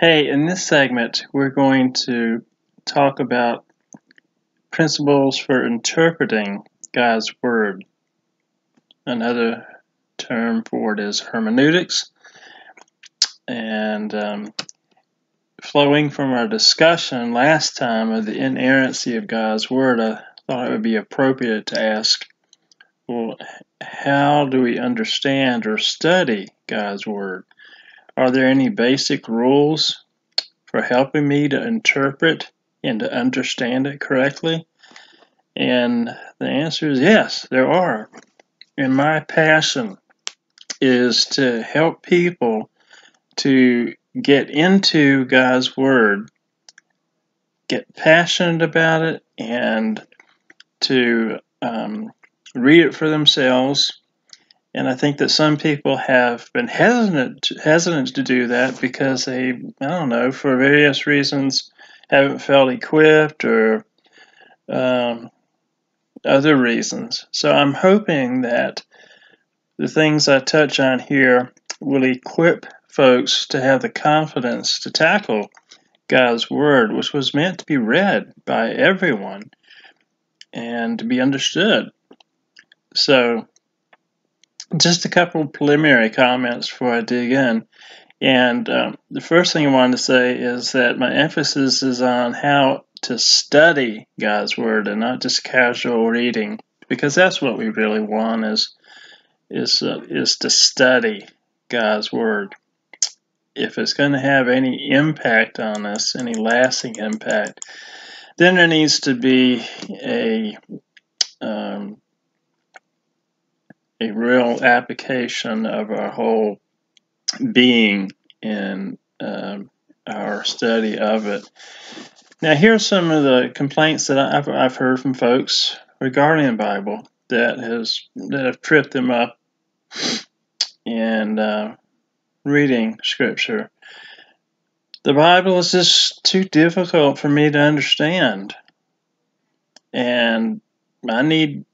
Hey, in this segment, we're going to talk about principles for interpreting God's Word. Another term for it is hermeneutics. And flowing from our discussion last time of the inerrancy of God's Word, I thought it would be appropriate to ask, well, how do we understand or study God's Word? Are there any basic rules for helping me to interpret and to understand it correctly? And the answer is yes, there are. And my passion is to help people to get into God's Word, get passionate about it, and to read it for themselves. And I think that some people have been hesitant to do that because they, for various reasons, haven't felt equipped or other reasons. So I'm hoping that the things I touch on here will equip folks to have the confidence to tackle God's Word, which was meant to be read by everyone and to be understood. So just a couple of preliminary comments before I dig in. And the first thing I wanted to say is that my emphasis is on how to study God's Word and not just casual reading, because that's what we really want is to study God's Word. If it's going to have any impact on us, any lasting impact, then there needs to be a real application of our whole being in our study of it. Now, here are some of the complaints that I've heard from folks regarding the Bible that have tripped them up in reading Scripture. The Bible is just too difficult for me to understand, and I need.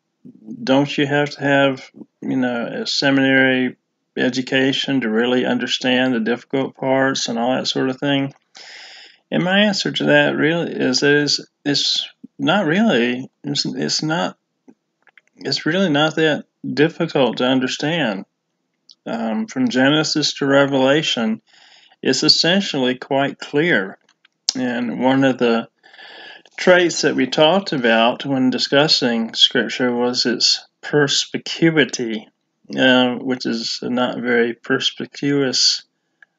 Don't you have to have, a seminary education to really understand the difficult parts and all that sort of thing? And my answer to that really is that it's really not that difficult to understand. From Genesis to Revelation, it's essentially quite clear. And one of the traits that we talked about when discussing Scripture was its perspicuity, which is a not very perspicuous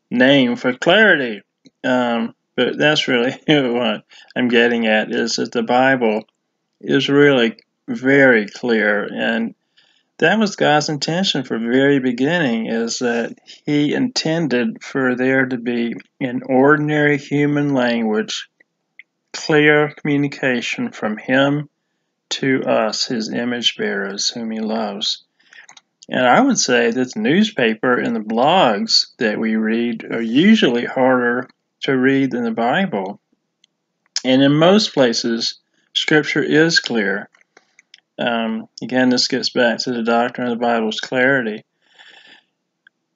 name for clarity. But that's really what I'm getting at, is that the Bible is really very clear. And that was God's intention from the very beginning, is that He intended for there to be an ordinary human language, clear communication from Him to us, His image bearers, whom He loves. And I would say that the newspaper and the blogs that we read are usually harder to read than the Bible. And in most places, Scripture is clear. Again, this gets back to the doctrine of the Bible's clarity.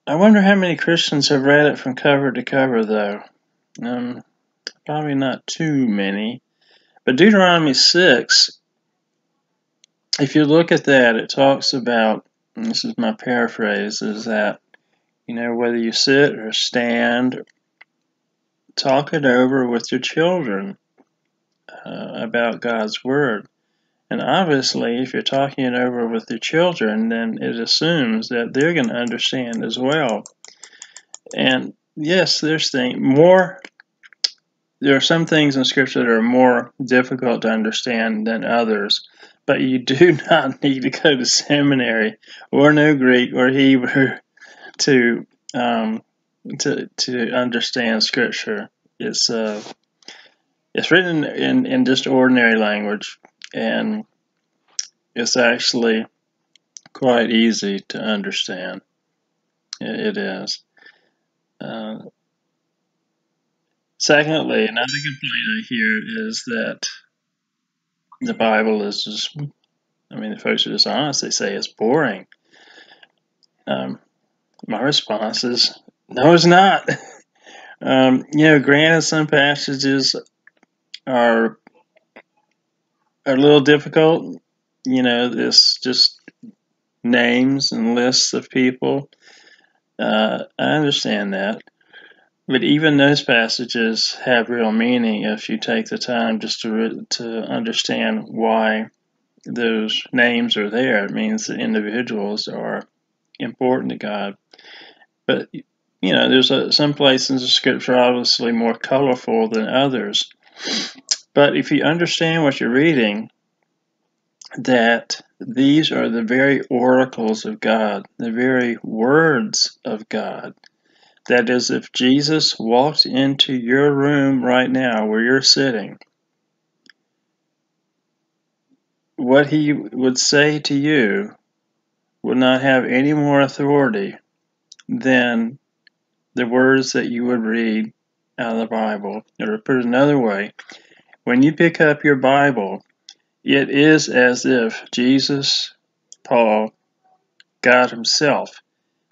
I wonder how many Christians have read it from cover to cover, though. Probably not too many. But Deuteronomy 6, if you look at that, it talks about, and this is my paraphrase, is that, whether you sit or stand, talk it over with your children about God's Word. And obviously, if you're talking it over with your children, then it assumes that they're going to understand as well. And yes, there are some things in Scripture that are more difficult to understand than others, but you do not need to go to seminary or know Greek or Hebrew to understand Scripture. It's written in just ordinary language, and it's actually quite easy to understand. It is. Secondly, another complaint I hear is that the Bible is just, the folks are dishonest. They say it's boring. My response is, no, it's not. Granted, some passages are a little difficult. This just names and lists of people. I understand that. But even those passages have real meaning if you take the time just to understand why those names are there. It means that individuals are important to God. But, there's some places of Scripture obviously more colorful than others. But if you understand what you're reading, that these are the very oracles of God, the very words of God. That is, if Jesus walked into your room right now where you're sitting, what he would say to you would not have any more authority than the words that you would read out of the Bible. Or to put it another way, when you pick up your Bible, it is as if Jesus, Paul, God himself,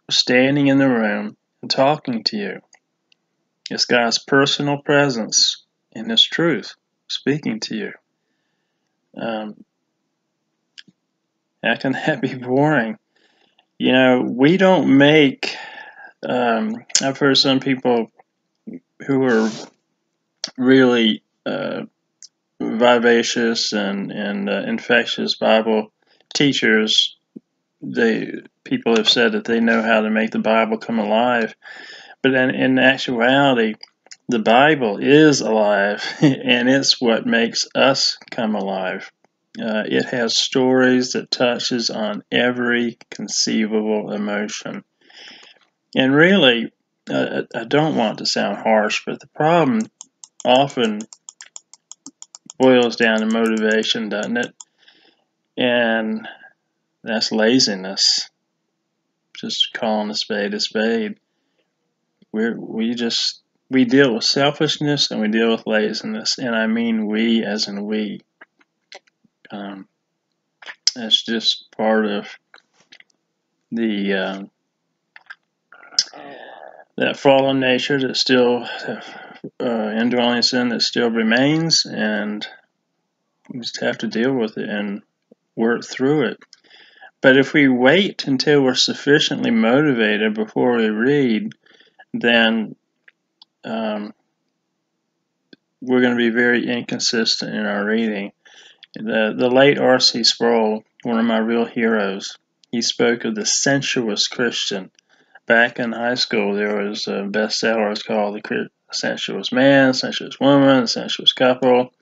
was standing in the room and talking to you. It's God's personal presence and his truth speaking to you. How can that be boring? We don't make... I've heard some people who are really... vivacious and infectious Bible teachers, people have said that they know how to make the Bible come alive. But in actuality, the Bible is alive, and it's what makes us come alive. It has stories that touches on every conceivable emotion. And really, I don't want to sound harsh, but the problem often boils down to motivation, doesn't it? And that's laziness. Just calling a spade a spade. We deal with selfishness and we deal with laziness, and I mean we as in we. That's just part of the that fallen nature that still. Indwelling sin that still remains, and we just have to deal with it and work through it. But if we wait until we're sufficiently motivated before we read, then we're going to be very inconsistent in our reading. The late R.C. Sproul, one of my real heroes, he spoke of the sensuous Christian. Back in high school, there was a bestseller. It's called The Sensuous Man, Sensuous Woman, Sensuous Couple.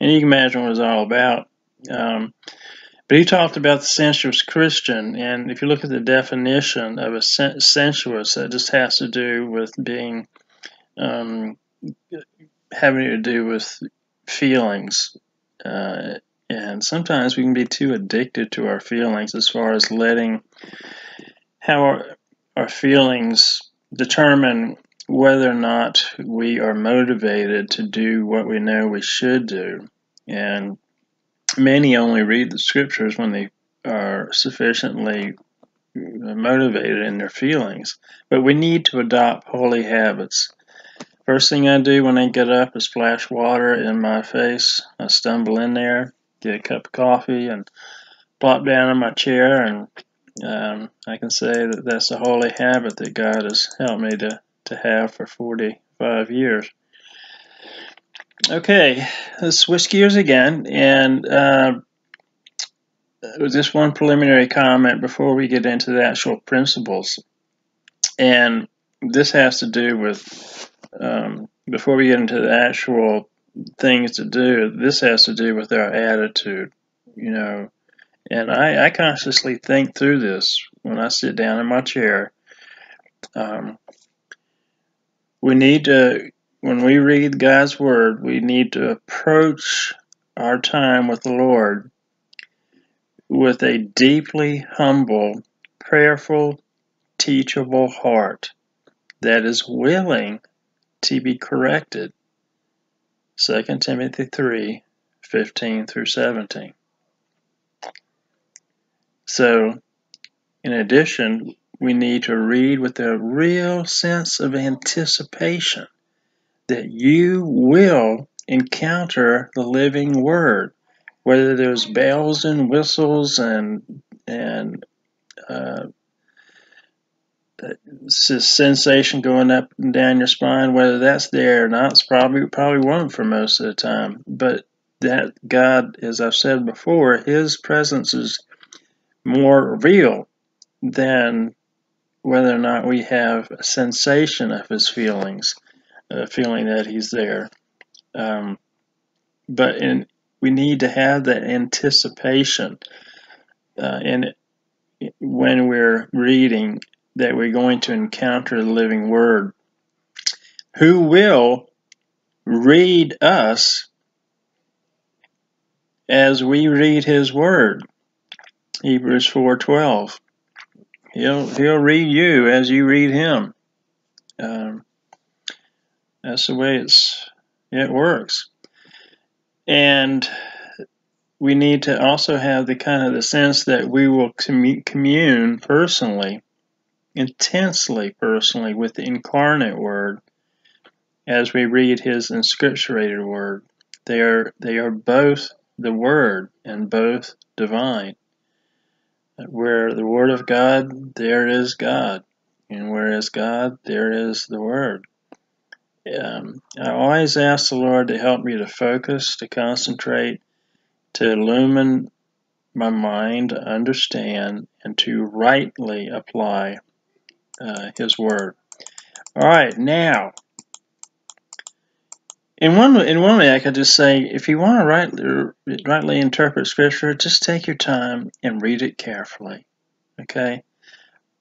And you can imagine what it's all about. But he talked about the sensuous Christian. And if you look at the definition of a sensuous, that just has to do with being, having to do with feelings. And sometimes we can be too addicted to our feelings as far as letting how our feelings determine whether or not we are motivated to do what we know we should do. And many only read the Scriptures when they are sufficiently motivated in their feelings. But we need to adopt holy habits. First thing I do when I get up is splash water in my face. I stumble in there, get a cup of coffee, and plop down in my chair. And I can say that that's a holy habit that God has helped me to have for 45 years. Okay, let's switch gears again, and just one preliminary comment before we get into the actual principles. And this has to do with, before we get into the actual things to do, this has to do with our attitude, And I consciously think through this when I sit down in my chair. We need to, when we read God's Word, we need to approach our time with the Lord with a deeply humble, prayerful, teachable heart that is willing to be corrected. 2 Timothy 3, 15 through 17. So, in addition, we need to read with a real sense of anticipation. that you will encounter the living word, whether there's bells and whistles and sensation going up and down your spine, whether that's there or not. It's probably won't for most of the time. But that God, as I've said before, His presence is more real than whether or not we have a sensation of His feelings, a feeling that He's there. But we need to have that anticipation and when we're reading that we're going to encounter the living word, who will read us as we read His word. Hebrews 4:12. He'll read you as you read Him. That's the way it works. And we need to also have the kind of the sense that we will commune personally, intensely personally, with the incarnate word as we read His inscripturated word. They are both the word and both divine. Where the word of God, there is God, and where is God, there is the word. I always ask the Lord to help me to focus, to concentrate, to illumine my mind, to understand, and to rightly apply His word. All right, now, in one way, I could just say, if you want to rightly interpret Scripture, just take your time and read it carefully, okay?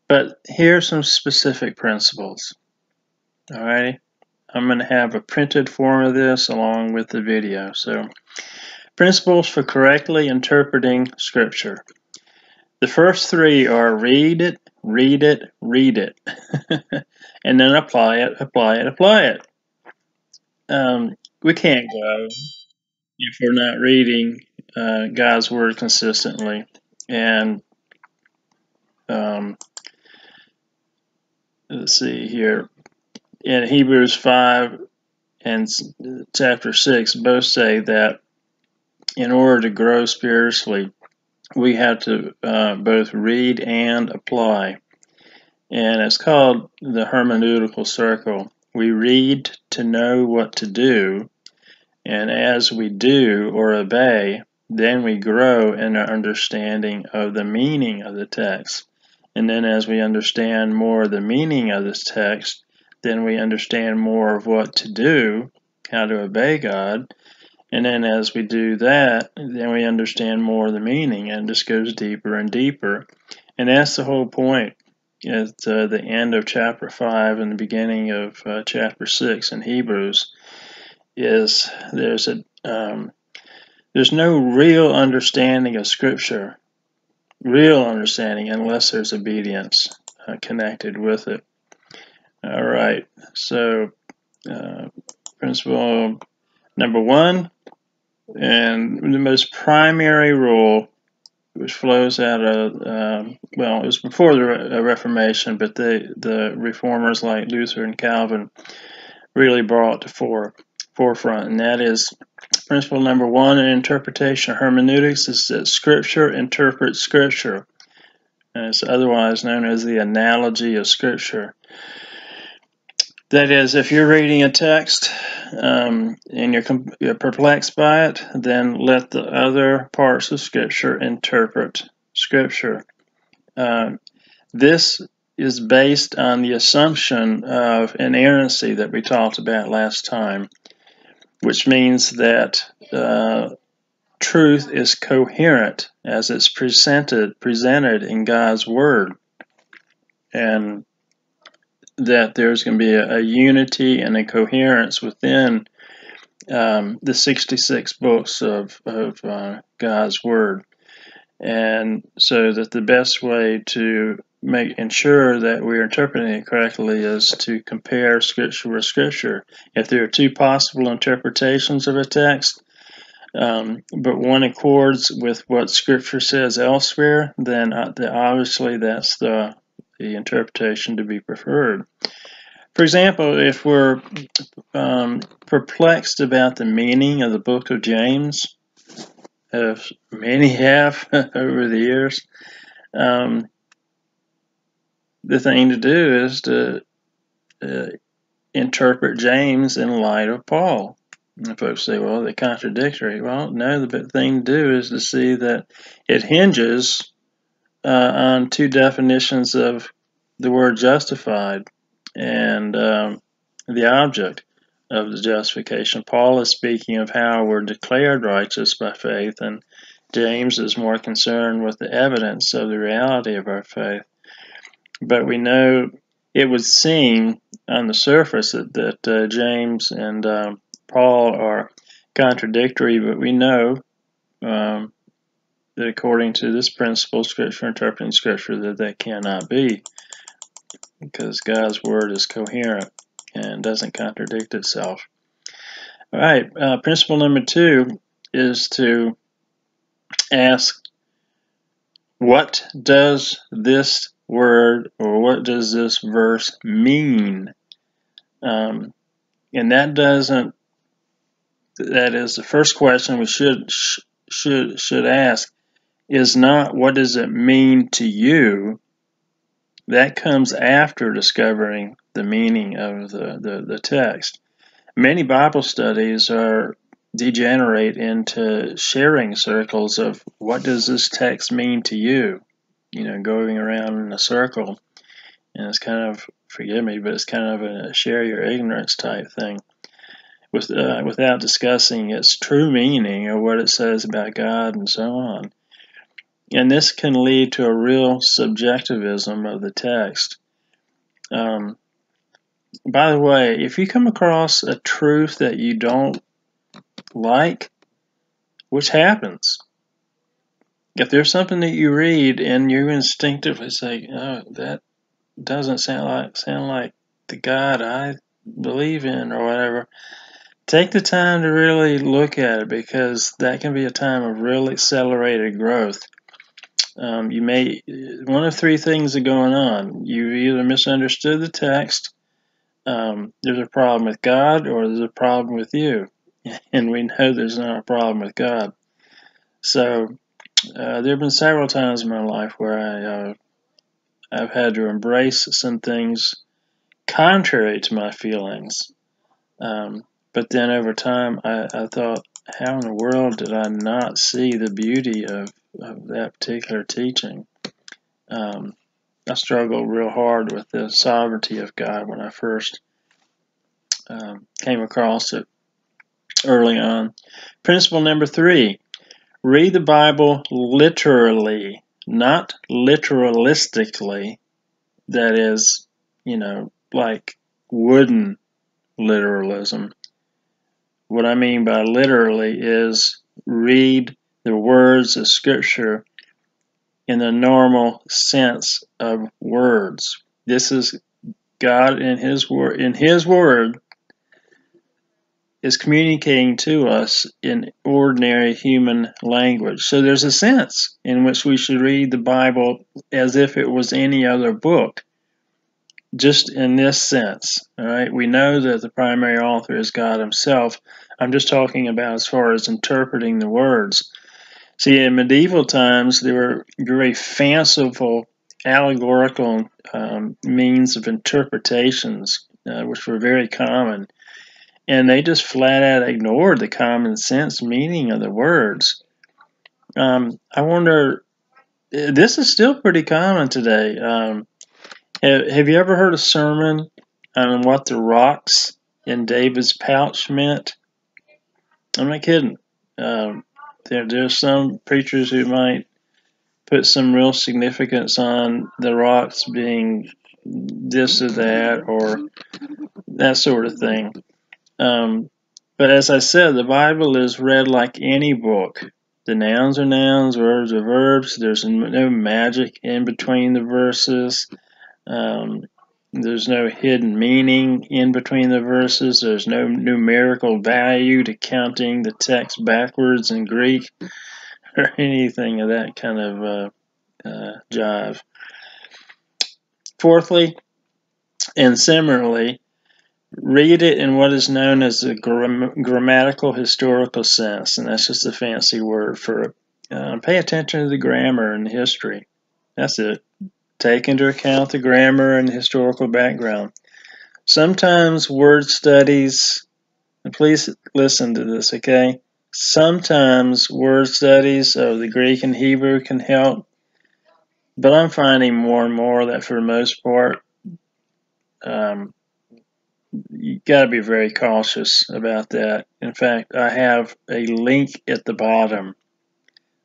But here are some specific principles, all right? I'm going to have a printed form of this along with the video. So, principles for correctly interpreting Scripture. The first three are read it, read it, read it, and then apply it, apply it, apply it. We can't grow if we're not reading God's Word consistently. And let's see here. In Hebrews 5 and chapter 6, both say that in order to grow spiritually, we have to both read and apply. And it's called the hermeneutical circle. We read to know what to do, and as we do or obey, then we grow in our understanding of the meaning of the text. And then as we understand more of the meaning of this text, then we understand more of what to do, how to obey God. And then as we do that, then we understand more of the meaning, and it just goes deeper and deeper. And that's the whole point. At the end of chapter 5 and the beginning of chapter 6 in Hebrews, is there's no real understanding of Scripture, real understanding, unless there's obedience connected with it. All right, so principle number one, and the most primary rule, which flows out of, well, it was before the Reformation, but the reformers like Luther and Calvin really brought it to forefront, and that is principle number one in interpretation of hermeneutics is that Scripture interprets Scripture, and it's otherwise known as the analogy of Scripture. That is, if you're reading a text and you're perplexed by it, then let the other parts of Scripture interpret Scripture. This is based on the assumption of inerrancy that we talked about last time, which means that truth is coherent as it's presented in God's Word, and that there's going to be a unity and a coherence within the 66 books of God's Word. And so that the best way to ensure that we're interpreting it correctly is to compare Scripture with Scripture. If there are two possible interpretations of a text, but one accords with what Scripture says elsewhere, then obviously that's the interpretation to be preferred. For example, if we're perplexed about the meaning of the book of James, as many have over the years, the thing to do is to interpret James in light of Paul. And folks say, well, they're contradictory. Well, no, the thing to do is to see that it hinges on two definitions of the word justified and the object of the justification. Paul is speaking of how we're declared righteous by faith, and James is more concerned with the evidence of the reality of our faith. But we know it would seem on the surface that James and Paul are contradictory, but we know that according to this principle, Scripture, interpreting Scripture, that they cannot be, because God's Word is coherent and doesn't contradict itself. All right, principle number two is to ask, what does this word or what does this verse mean? And that is the first question we should ask, is not what does it mean to you? That comes after discovering the meaning of the text. Many Bible studies degenerate into sharing circles of what does this text mean to you? You know, going around in a circle. And it's kind of, forgive me, but it's kind of a share your ignorance type thing without discussing its true meaning or what it says about God and so on. And this can lead to a real subjectivism of the text. By the way, if you come across a truth that you don't like, which happens? If there's something that you read and you instinctively say, "Oh, that doesn't sound like the God I believe in," or whatever, take the time to really look at it, because that can be a time of real accelerated growth. One of three things are going on. You either misunderstood the text, there's a problem with God, or there's a problem with you. And we know there's not a problem with God. So there have been several times in my life where I've had to embrace some things contrary to my feelings. But then over time, I thought, how in the world did I not see the beauty of that particular teaching? I struggled real hard with the sovereignty of God when I first came across it early on. Principle number three, read the Bible literally, not literalistically. That is, you know, like wooden literalism. What I mean by literally is read the words of Scripture in the normal sense of words. This is God in His Word. In His Word is communicating to us in ordinary human language. So there's a sense in which we should read the Bible as if it was any other book. Just in this sense, all right? We know that the primary author is God Himself. I'm just talking about as far as interpreting the words. See, in medieval times, there were very fanciful allegorical means of interpretations, which were very common. And they just flat out ignored the common sense meaning of the words. I wonder, this is still pretty common today. Have you ever heard a sermon on what the rocks in David's pouch meant? I'm not kidding. There's some preachers who might put some real significance on the rocks being this or that or that sort of thing. But as I said, the Bible is read like any book. The nouns are nouns, verbs are verbs. There's no magic in between the verses. There's no hidden meaning in between the verses. There's no numerical value to counting the text backwards in Greek or anything of that kind of jive. Fourthly, and similarly, read it in what is known as a grammatical historical sense, and that's just a fancy word for pay attention to the grammar and the history. That's it. Take into account the grammar and the historical background. Sometimes word studies, and please listen to this, okay? Sometimes word studies of the Greek and Hebrew can help, but I'm finding more and more that for the most part, you got to be very cautious about that. In fact, I have a link at the bottom.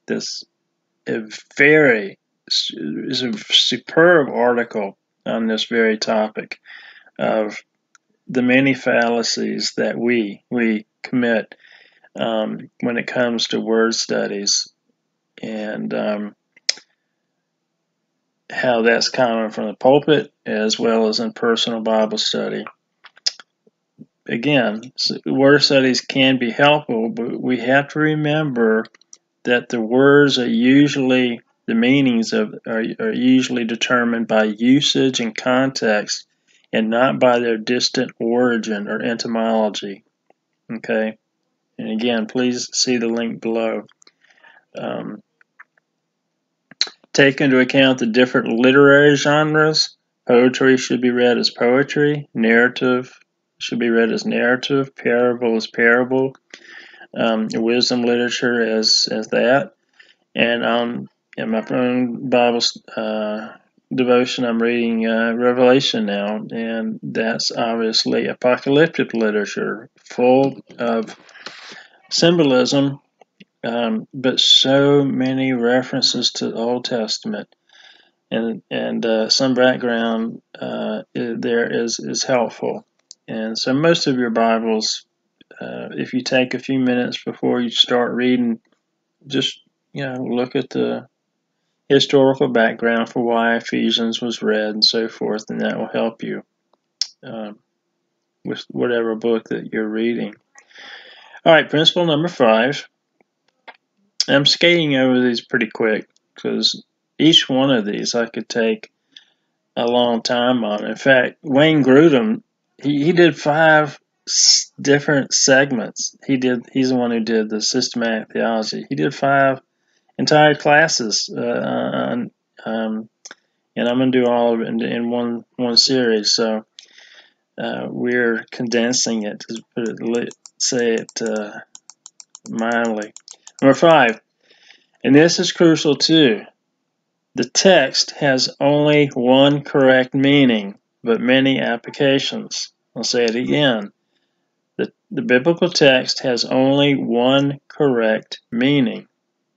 This is a superb article on this very topic of the many fallacies that we commit when it comes to word studies and how that's common from the pulpit as well as in personal Bible study. Again, word studies can be helpful, but we have to remember that the words are usually, the meanings are usually determined by usage and context and not by their distant origin or etymology. Okay? And again, please see the link below. Take into account the different literary genres. Poetry should be read as poetry. Narrative should be read as narrative. Parable as parable. Wisdom literature as that. And in my own Bible devotion, I'm reading Revelation now, and that's obviously apocalyptic literature, full of symbolism, but so many references to the Old Testament, and some background there is helpful. And so most of your Bibles, if you take a few minutes before you start reading, just look at the historical background for why Ephesians was read and so forth, and that will help you with whatever book that you're reading. All right, principle number 5. I'm skating over these pretty quick because each one of these I could take a long time on. In fact, Wayne Grudem, he did 5 different segments. He's the one who did the systematic theology. He did 5 entire classes, and I'm going to do all of it in one series. So we're condensing it to say it mildly. Number 5, and this is crucial too. The text has only one correct meaning, but many applications. I'll say it again. The biblical text has only one correct meaning,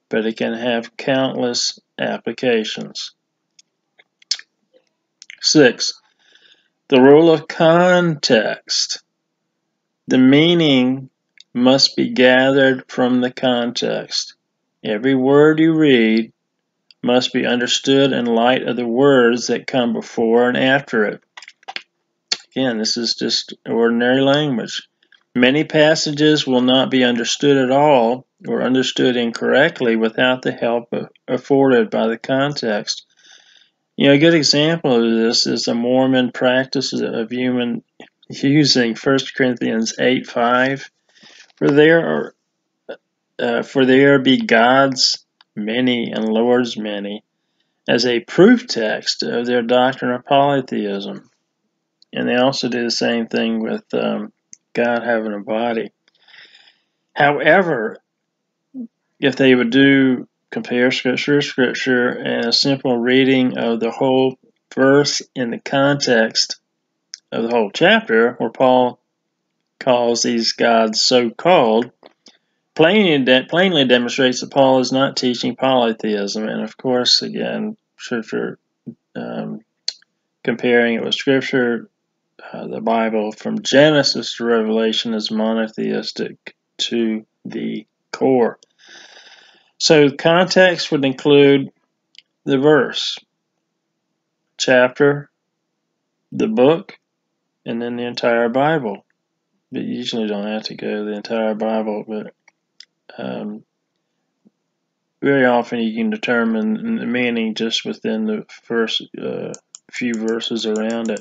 but it can have countless applications. 6. The rule of context. The meaning must be gathered from the context. Every word you read must be understood in light of the words that come before and after it. Again, this is just ordinary language. Many passages will not be understood at all or understood incorrectly without the help afforded by the context. A good example of this is the Mormon practice of using 1 Corinthians 8:5, for there be gods many and lords many, as a proof text of their doctrine of polytheism. And they also do the same thing with God having a body. However, if they would do compare scripture to scripture and a simple reading of the whole verse in the context of the whole chapter, where Paul calls these gods so-called, plainly demonstrates that Paul is not teaching polytheism. And of course, again, scripture, comparing it with scripture, the Bible from Genesis to Revelation is monotheistic to the core. So context would include the verse, chapter, the book, and then the entire Bible. But you usually don't have to go the entire Bible, but very often you can determine the meaning just within the first few verses around it.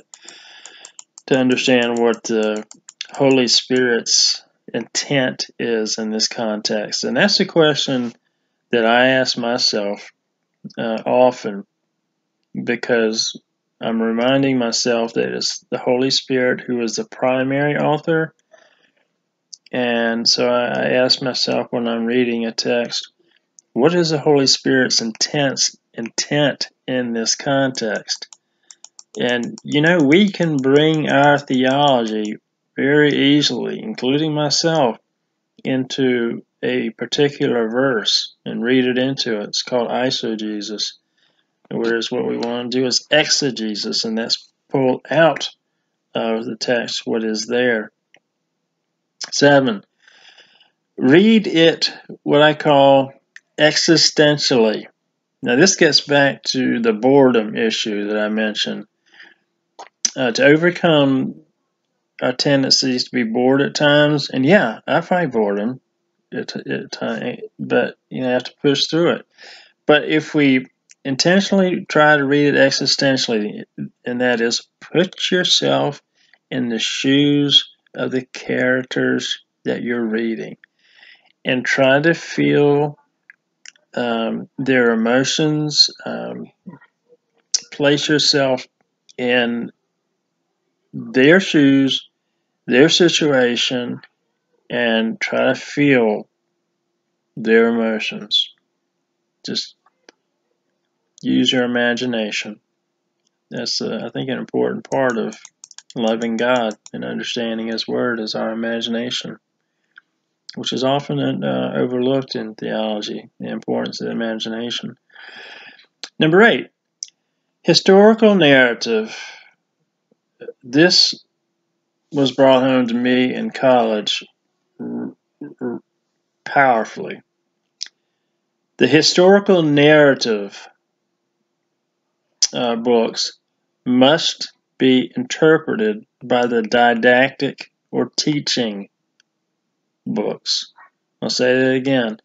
to understand what the Holy Spirit's intent is in this context. And that's the question that I ask myself often, because I'm reminding myself that it's the Holy Spirit who is the primary author. And so I ask myself when I'm reading a text, what is the Holy Spirit's intent in this context? And, you know, we can bring our theology very easily, including myself, into a particular verse and read it into it. It's called eisegesis, whereas what we want to do is exegesis, and that's pull out of the text what is there. 7, read it what I call existentially. Now, this gets back to the boredom issue that I mentioned. To overcome our tendencies to be bored at times, and yeah, I fight boredom at times, but you know, I have to push through it. But if we intentionally try to read it existentially, and that is put yourself in the shoes of the characters that you're reading and try to feel their emotions, place yourself in their shoes, their situation, and try to feel their emotions. Just use your imagination. That's, I think, an important part of loving God and understanding His Word is our imagination, which is often overlooked in theology, the importance of the imagination. Number 8, historical narrative. This was brought home to me in college powerfully. The historical narrative books must be interpreted by the didactic or teaching books. I'll say that again.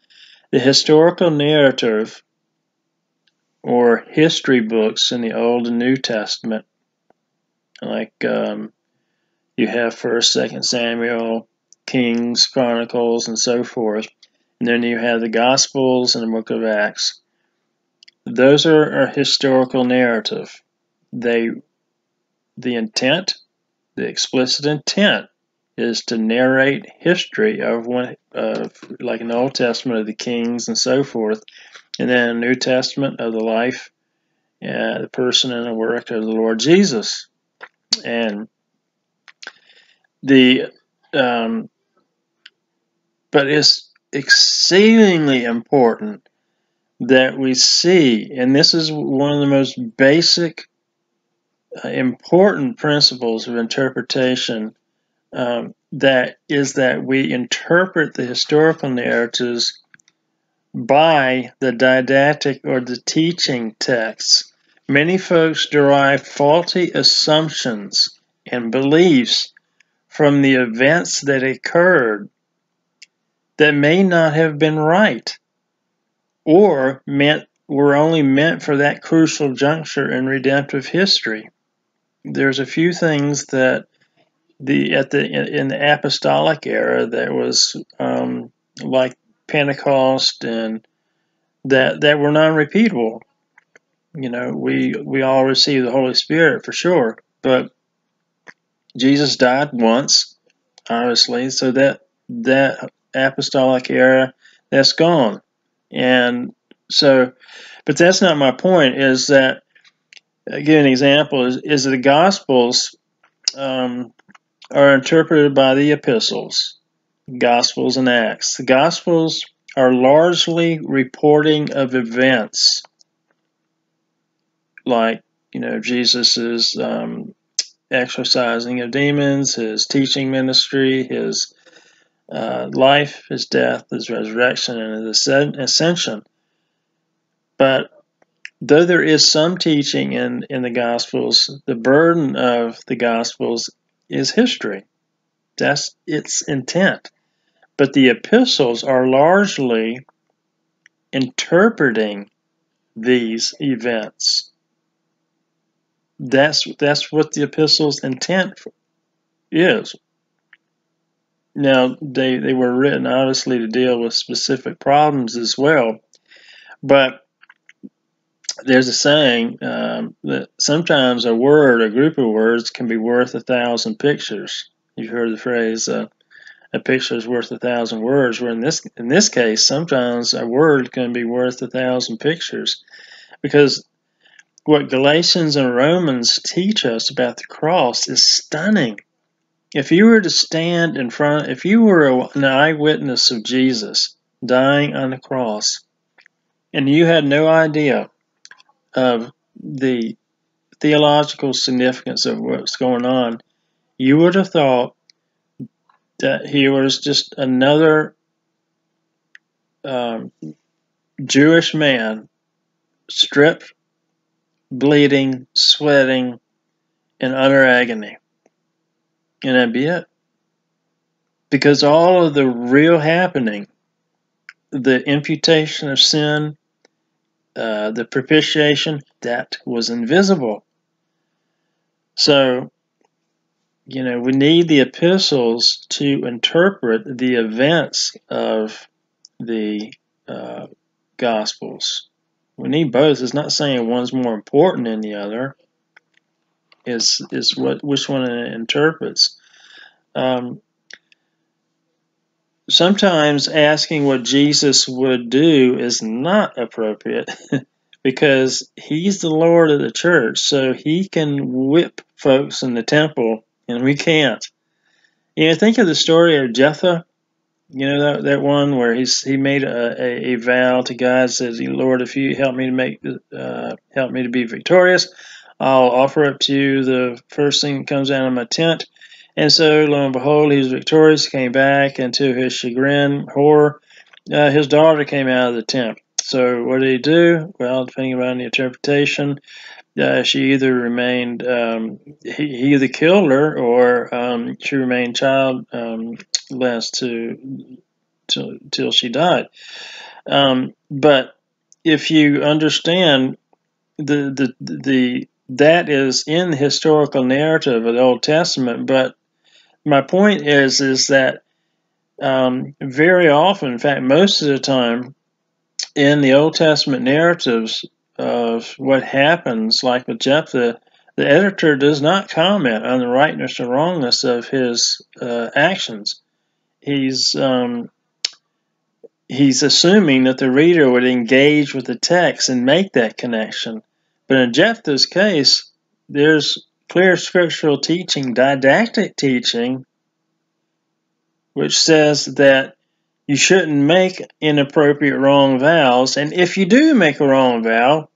The historical narrative or history books in the Old and New Testament, like you have 1st, 2nd Samuel, Kings, Chronicles, and so forth. And then you have the Gospels and the Book of Acts. Those are a historical narrative. The intent, the explicit intent, is to narrate history of one, like in the Old Testament of the kings and so forth, and then in the New Testament of the life, the person and the work of the Lord Jesus. And the but it's exceedingly important that we see, and this is one of the most basic important principles of interpretation, that we interpret the historical narratives by the didactic or the teaching texts. Many folks derive faulty assumptions and beliefs from the events that occurred that may not have been right or were only meant for that crucial juncture in redemptive history. There's a few things that in the apostolic era that was like Pentecost and that were non-repeatable. You know, we all receive the Holy Spirit for sure, but Jesus died once, obviously, so that apostolic era, that's gone. And so, but that's not my point, is that, I'll give an example, is that the Gospels are interpreted by the epistles, Gospels and Acts. The Gospels are largely reporting of events, like, you know, Jesus's exorcising of demons, his teaching ministry, his life, his death, his resurrection, and his ascension. But though there is some teaching in the Gospels, the burden of the Gospels is history. That's its intent. But the epistles are largely interpreting these events. That's what the epistles' intent is. Now, they were written honestly to deal with specific problems as well, but there's a saying that sometimes a word, a group of words, can be worth 1,000 pictures. You've heard the phrase, a picture is worth 1,000 words, where in this case, sometimes a word can be worth 1,000 pictures, because what Galatians and Romans teach us about the cross is stunning. If you were to stand in front, if you were an eyewitness of Jesus dying on the cross, and you had no idea of the theological significance of what's going on, you would have thought that he was just another Jewish man, stripped, bleeding, sweating, and utter agony. And that'd be it. Because all of the real happening, the imputation of sin, the propitiation, that was invisible. So, you know, we need the epistles to interpret the events of the Gospels. We need both. It's not saying one's more important than the other. Is which one it interprets. Sometimes asking what Jesus would do is not appropriate because he's the Lord of the church, so he can whip folks in the temple, and we can't. You know, think of the story of Jephthah. You know, that one where he made a vow to God, says, "Lord, if you help me to help me to be victorious, I'll offer up to you the first thing that comes out of my tent." And so, lo and behold, he was victorious, came back, and to his chagrin, horror, his daughter came out of the tent. So what did he do? Well, depending on the interpretation, she either remained, he either killed her, or she remained childless till she died. But if you understand that is in the historical narrative of the Old Testament, but my point is that very often, in fact, most of the time, in the Old Testament narratives of what happens, like with Jephthah, the editor does not comment on the rightness or wrongness of his actions. He's assuming that the reader would engage with the text and make that connection. But in Jephthah's case, there's clear scriptural teaching, didactic teaching, which says that you shouldn't make inappropriate wrong vows. And if you do make a wrong vow,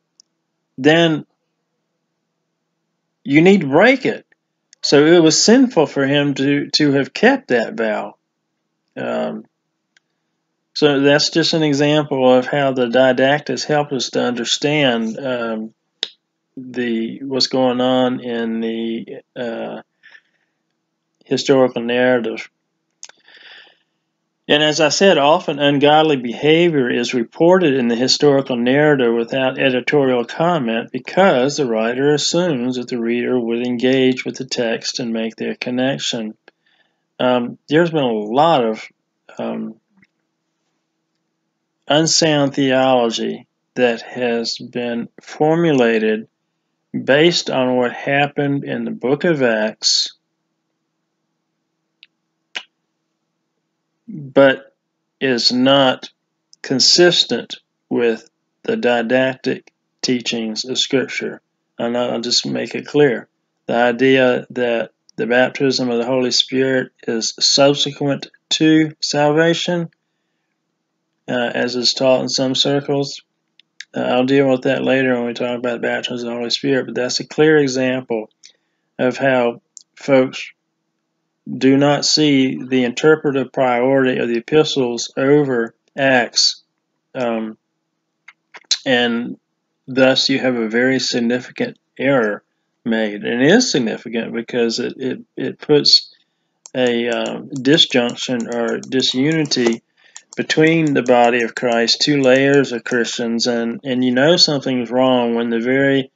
then you need to break it. So it was sinful for him to have kept that vow. So that's just an example of how the didactics help us to understand what's going on in the historical narrative. And as I said, often ungodly behavior is reported in the historical narrative without editorial comment because the writer assumes that the reader would engage with the text and make their connection. There's been a lot of unsound theology that has been formulated based on what happened in the book of Acts, but is not consistent with the didactic teachings of Scripture. And I'll just make it clear. The idea that the baptism of the Holy Spirit is subsequent to salvation, as is taught in some circles, I'll deal with that later when we talk about the baptism of the Holy Spirit, but that's a clear example of how folks do not see the interpretive priority of the epistles over Acts. And thus you have a very significant error made. And it is significant because it puts a disjunction or disunity between the body of Christ, two layers of Christians, and you know something's wrong when the very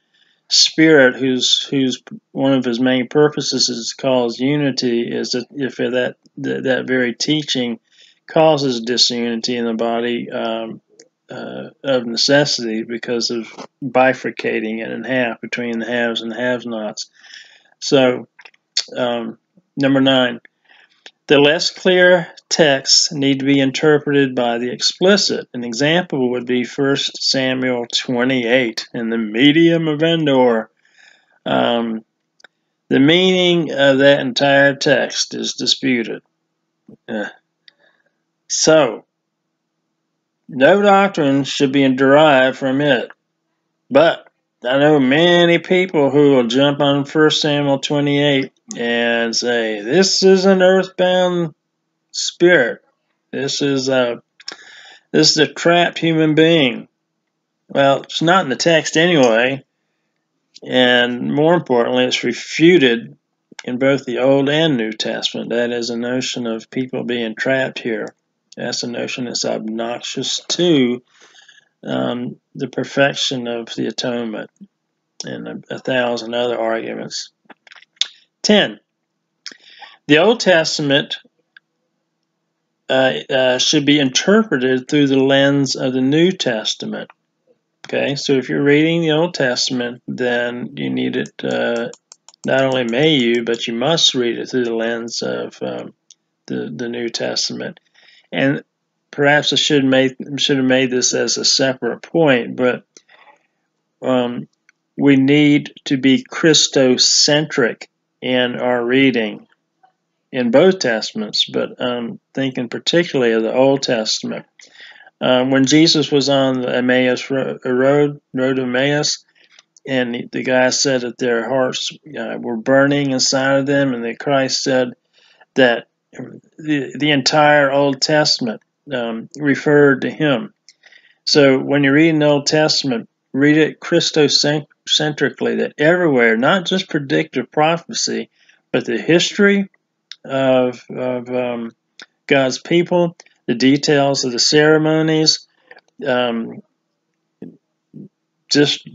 spirit, who's one of his main purposes is to cause unity, is that if that very teaching causes disunity in the body of necessity, because of bifurcating it in half between the haves and the have-nots. So, number 9, the less clear texts need to be interpreted by the explicit. An example would be 1 Samuel 28 in the medium of Endor. The meaning of that entire text is disputed. So, no doctrine should be derived from it. But I know many people who will jump on 1 Samuel 28 and say, this is an earthbound spirit. This is a trapped human being. Well, it's not in the text anyway. And more importantly, it's refuted in both the Old and New Testament. That is a notion of people being trapped here. That's a notion that's obnoxious to the perfection of the atonement and a thousand other arguments. 10. The Old Testament should be interpreted through the lens of the New Testament. Okay, so if you're reading the Old Testament, then you need it, not only may you, but you must read it through the lens of the New Testament. And perhaps I should have made this as a separate point, but we need to be Christocentric in our reading in both Testaments, but thinking particularly of the Old Testament. When Jesus was on the Emmaus road to Emmaus, and the guy said that their hearts were burning inside of them, and that Christ said that the entire Old Testament referred to him. So when you're reading the Old Testament, read it Christocentrically, that everywhere, not just predictive prophecy, but the history of God's people, the details of the ceremonies, just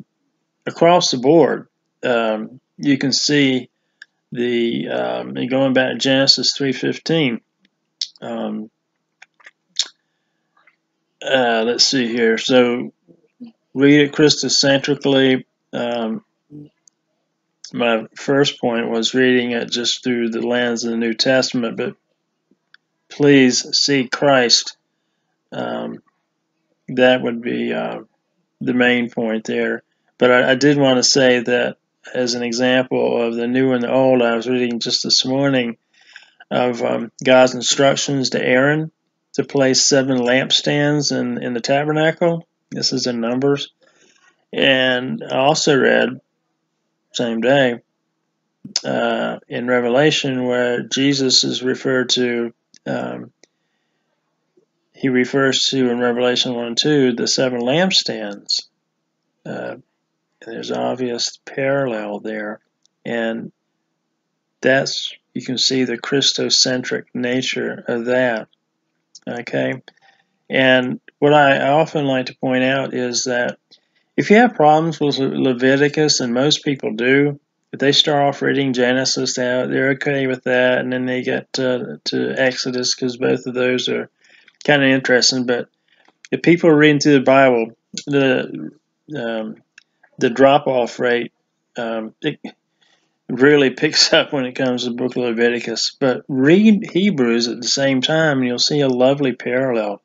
across the board, you can see the going back to Genesis 3:15. Let's see here. So read it Christocentrically. My first point was reading it just through the lens of the New Testament, but please see Christ. That would be the main point there. But I did want to say that, as an example of the new and the old, I was reading just this morning of God's instructions to Aaron to place 7 lampstands in the tabernacle. This is in Numbers. And I also read, same day, in Revelation, where Jesus is referred to, he refers to in Revelation 1:2, the 7 lampstands. There's obvious parallel there, and that's, you can see the Christocentric nature of that. Okay, and what I often like to point out is that if you have problems with Leviticus, and most people do, if they start off reading Genesis, they're okay with that, and then they get to Exodus, because both of those are kind of interesting. But if people are reading through the Bible, the drop-off rate it really picks up when it comes to the book of Leviticus. But read Hebrews at the same time, and you'll see a lovely parallel.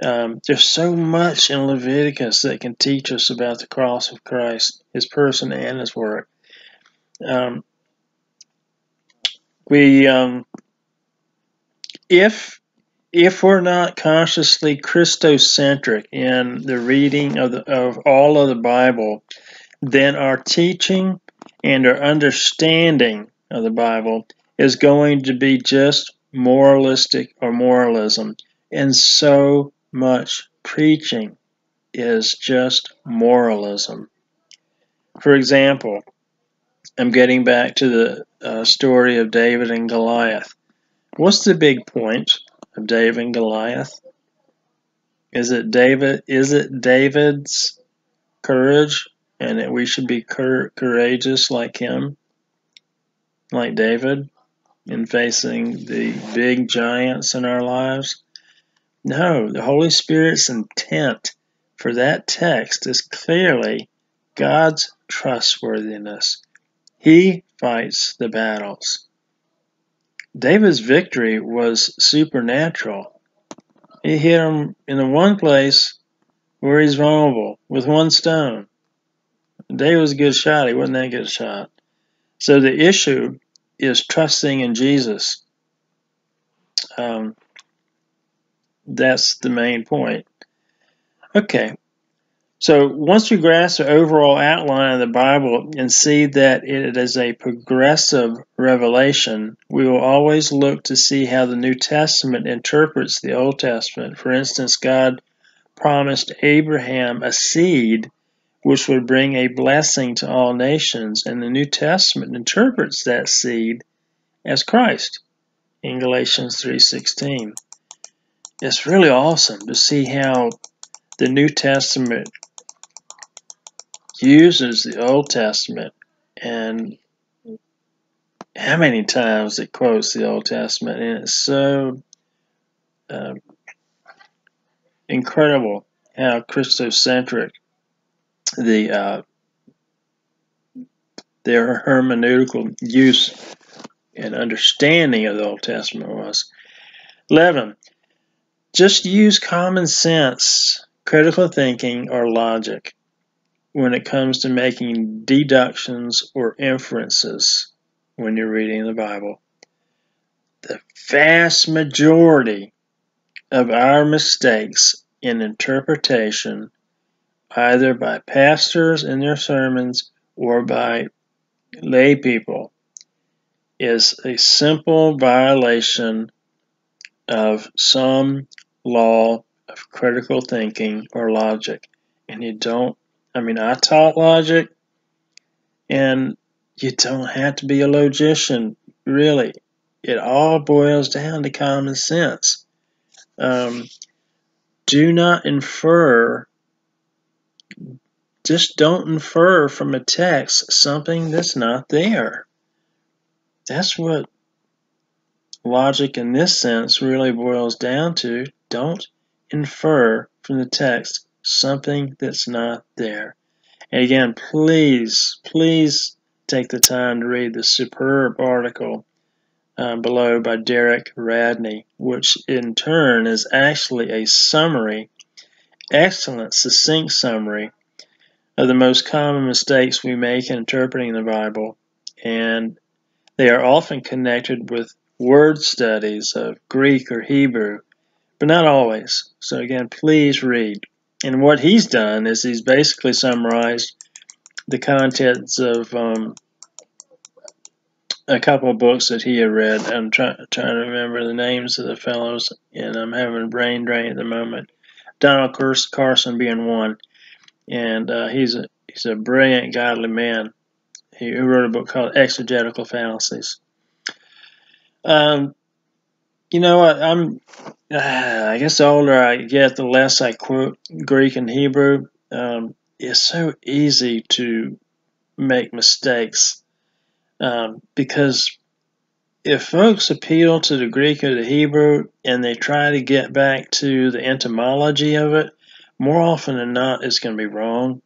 There's so much in Leviticus that can teach us about the cross of Christ, his person and his work. If we're not consciously Christocentric in the reading of all of the Bible, then our teaching and our understanding of the Bible is going to be just moralistic or moralism. And so much preaching is just moralism. For example, I'm getting back to the story of David and Goliath. What's the big point of David and Goliath? Is it David's courage and that we should be courageous like him, like David, in facing the big giants in our lives? No, the Holy Spirit's intent for that text is clearly God's trustworthiness. He fights the battles. David's victory was supernatural. He hit him in the one place where he's vulnerable, with one stone. David was a good shot. He wasn't that good a shot. So the issue is trusting in Jesus. That's the main point. Okay. So once you grasp the overall outline of the Bible and see that it is a progressive revelation, we will always look to see how the New Testament interprets the Old Testament. For instance, God promised Abraham a seed which would bring a blessing to all nations, and the New Testament interprets that seed as Christ in Galatians 3:16. It's really awesome to see how the New Testament uses the Old Testament, and how many times it quotes the Old Testament, and it's so incredible how Christocentric their hermeneutical use and understanding of the Old Testament was. 11. Just use common sense, critical thinking, or logic when it comes to making deductions or inferences when you're reading the Bible. The vast majority of our mistakes in interpretation, either by pastors in their sermons or by lay people, is a simple violation of some law of critical thinking or logic. And you don't, I taught logic, and you don't have to be a logician, really. It all boils down to common sense. Do not infer. Just don't infer from a text something that's not there. That's what logic in this sense really boils down to. Don't infer from the text something that's not there. And again, please, please take the time to read the superb article below by Derek Radney, which in turn is actually a summary, excellent, succinct summary of the most common mistakes we make in interpreting the Bible, and they are often connected with word studies of Greek or Hebrew, but not always. So again, please read. And what he's done is he's basically summarized the contents of a couple of books that he had read. I'm trying to remember the names of the fellows, and I'm having a brain drain at the moment. Donald Carson being one. And he's a brilliant, godly man who wrote a book called Exegetical Fallacies. You know, I guess the older I get, the less I quote Greek and Hebrew. It's so easy to make mistakes because if folks appeal to the Greek or the Hebrew and they try to get back to the etymology of it, more often than not, it's going to be wrong,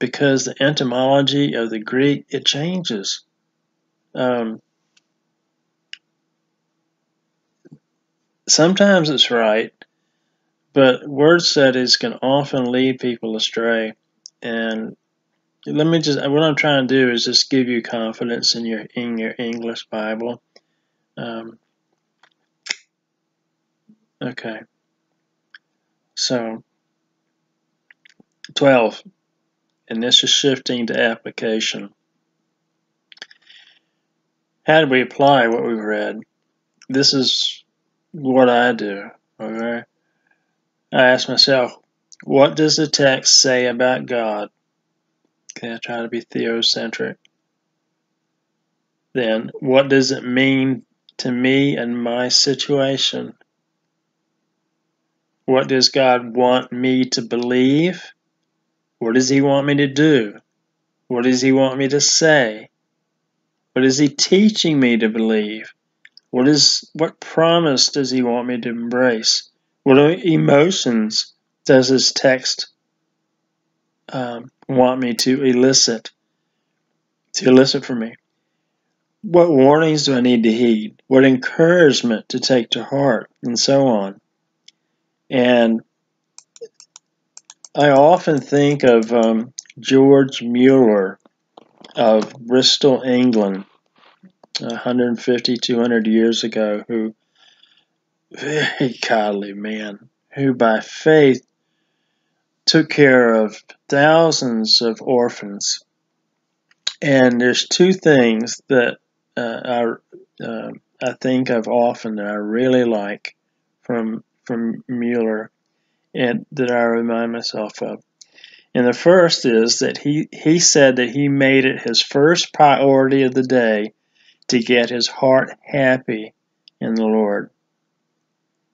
because the etymology of the Greek, it changes. Sometimes it's right, but word studies can often lead people astray. And what I'm trying to do is just give you confidence in your English Bible. Okay. So. 12, and this is shifting to application. How do we apply what we've read? This is what I do, okay? I ask myself, what does the text say about God? Okay, I try to be theocentric. Then, what does it mean to me and my situation? What does God want me to believe? What does he want me to do? What does he want me to say? What is he teaching me to believe? What promise does he want me to embrace? What emotions does his text want me to elicit? From me? What warnings do I need to heed? What encouragement to take to heart? And so on. And I often think of George Mueller of Bristol, England, 150, 200 years ago, who, very godly man, who by faith took care of thousands of orphans. And there's two things that I think of often that I really like from Mueller, and that I remind myself of. And the first is that he said that he made it his first priority of the day to get his heart happy in the Lord.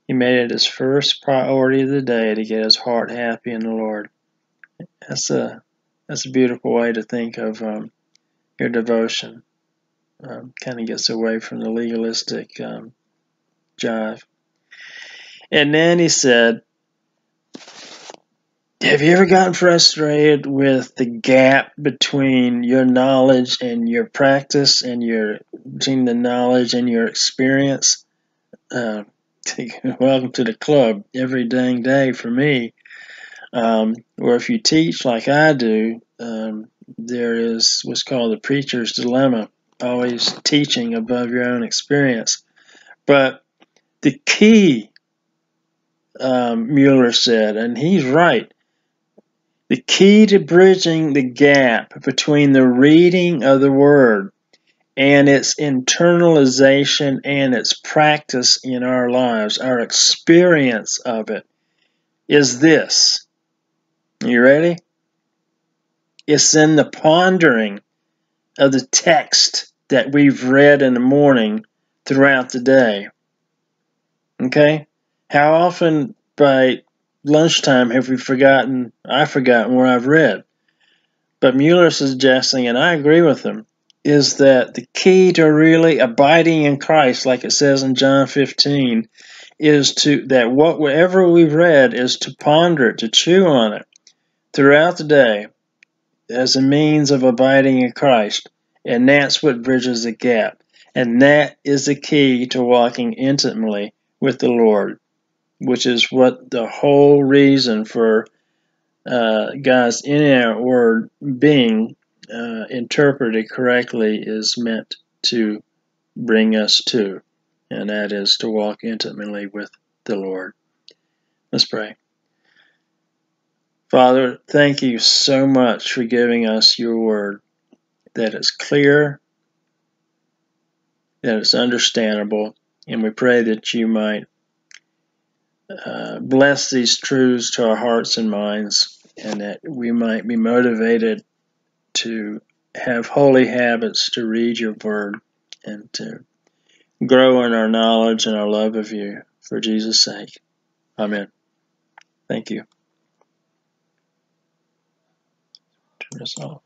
He made it his first priority of the day to get his heart happy in the Lord. That's a beautiful way to think of your devotion. Kind of gets away from the legalistic jive. And then he said, have you ever gotten frustrated with the gap between your knowledge and your practice, and between the knowledge and your experience? Welcome to the club every dang day for me. Or if you teach like I do, there is what's called the preacher's dilemma, always teaching above your own experience. But the key, Mueller said, and he's right, the key to bridging the gap between the reading of the Word and its internalization and its practice in our lives, our experience of it, is this. You ready? It's in the pondering of the text that we've read in the morning throughout the day. Okay? How often by lunchtime have we forgotten? I've forgotten what I've read. But Mueller's suggesting, and I agree with him, is that the key to really abiding in Christ, like it says in John 15, is to that whatever we've read is to ponder it, to chew on it throughout the day as a means of abiding in Christ. And that's what bridges the gap. And that is the key to walking intimately with the Lord, which is what the whole reason for God's inner word being interpreted correctly is meant to bring us to. And that is to walk intimately with the Lord. Let's pray. Father, thank you so much for giving us your word, that it's clear, that it's understandable, and we pray that you might bless these truths to our hearts and minds, and that we might be motivated to have holy habits, to read your word, and to grow in our knowledge and our love of you, for Jesus' sake. Amen. Thank you. Turn this off.